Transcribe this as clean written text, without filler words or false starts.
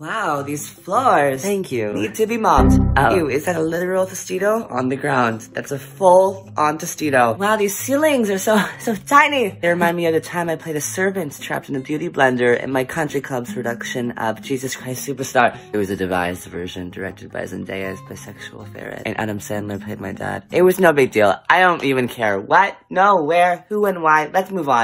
Wow, these floors. Thank you. Need to be mopped. Oh. Ew, is that a literal tostito? On the ground. That's a full-on tostito. Wow, these ceilings are so tiny. They remind me of the time I played a servant trapped in a beauty blender in my country club's production of Jesus Christ Superstar. It was a devised version directed by Zendaya's bisexual ferret. And Adam Sandler played my dad. It was no big deal. I don't even care what, no, where, who, and why. Let's move on.